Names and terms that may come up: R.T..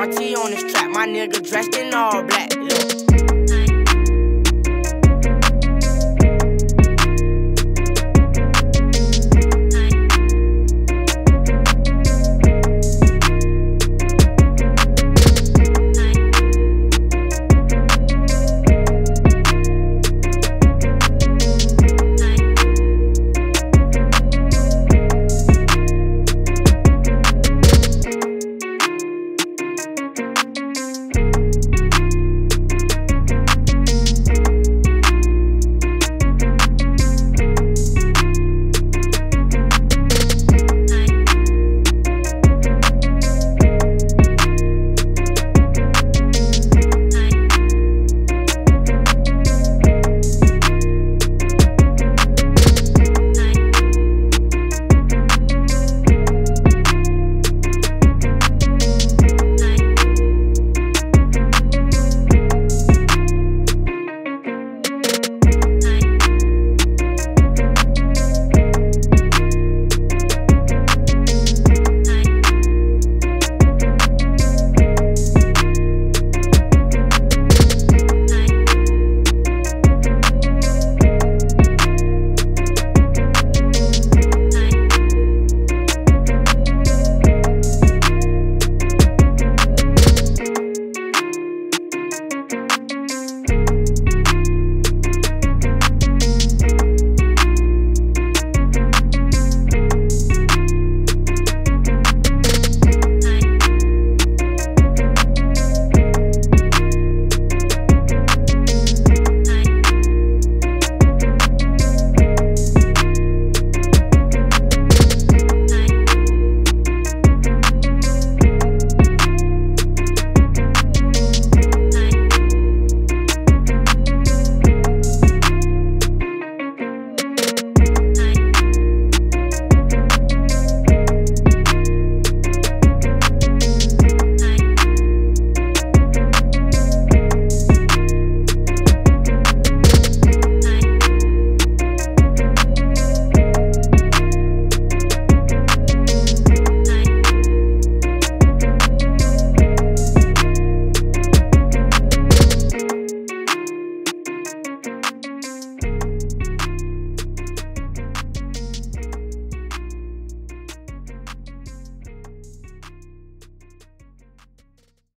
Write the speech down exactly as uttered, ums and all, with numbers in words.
R T on this track, my nigga dressed in all black.